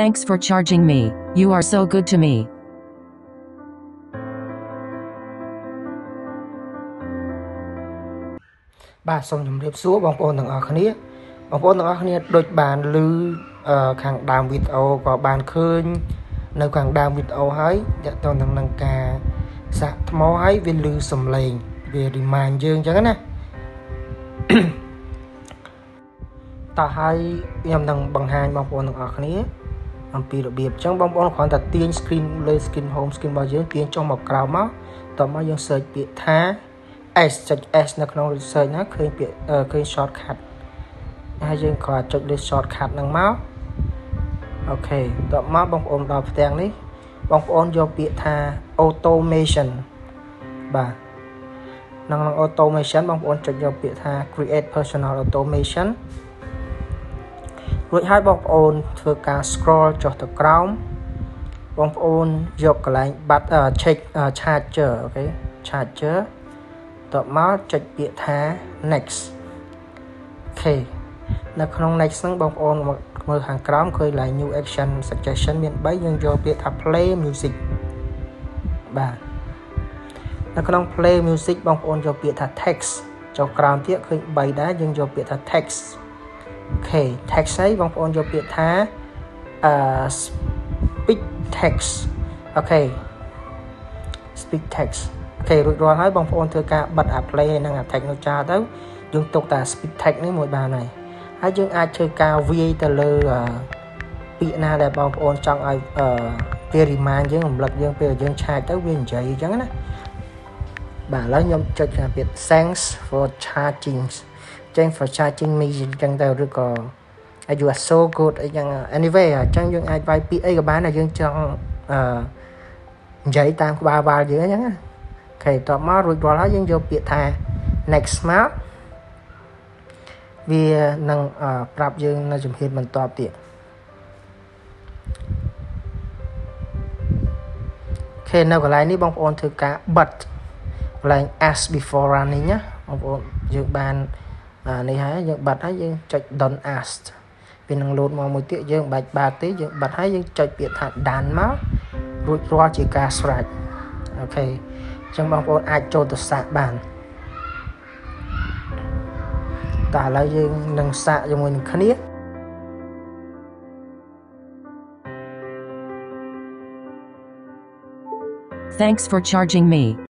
Thanks for charging me. You are so good to me. Ba xong nhầm điệp xuống bóng ôn thằng ở khá nít. Bóng ôn thằng ở khá nít đôi bàn lưu khẳng đàm vịt ấu có bàn khơn. Nơi khẳng đàm vịt ấu hấy dạ toàn thằng năng cà sạc máu hấy viên lưu xùm lệnh về đi màn dương chẳng nè. Ta hay nhầm thằng bằng hành bóng ôn thằng ở khá nít. Âm phí độc biệt chẳng bóng ôn khoảng thật tiên screen lên screen home screen bao dương kiến trong một cào máu. Tổng máu dương sợi biệt thá S chọn S là con research nó khơi shortcut hai dân có chọn đi shortcut năng máu. Ok, tọa máu bóng ôn đọc tiếng đi bóng ôn do biệt tha automation bà năng automation bóng ôn chọn do biệt tha create personal automation rồi hai bóng ôn thưa cả scroll cho từ crown bóng ôn do cái lạnh bắt check charger ok charger tọa máu chọn biệt tha next ok là không next năng bóng ôn một hàng crom khơi lại new action suggestion miền bấy nhưng do biệt thà play music bà là không play music bóng ôn do biệt thà text cho crom tiếc khơi bày đá nhưng do biệt thà text ok text ấy bóng ôn do biệt thà speak text ok speak text ok rồi rồi nói bóng ôn thưa cả bật play năng thạch nó tra tới dùng tục tà speak text đấy mỗi bà này hãy chúng ai chơi cao vi từ lơ na là bóng ôn trong ai periman với hồng lực dương về dương trai tới viên chạy chẳng nè bà lấy nhóm chơi là biệt thanks for charging thanks for charging me chẳng tao được còn you are so good chẳng anyway chẳng dương ai vay pa các bạn là dương trong chạy tam ba ba dưới nhá thầy tọa má rồi đó lá dương vô biệt thà next map vì năng prap dương là dùng hết mình tọa tiện khi nào cái này ní bóng ôn thử cả but lại as before running nhá bóng ôn dương bàn này hãy dương bật hãy dương chạy don't ask vì năng lột màu một tiện dương bạch bà tí dương bật hãy dương chạy biệt thà đàn máu rồi qua chỉ ca sạch ok chẳng bóng ôn ai cho từ sạc bàn ta lấy dương nâng sạc cho mình khá nít Thanks for charging me.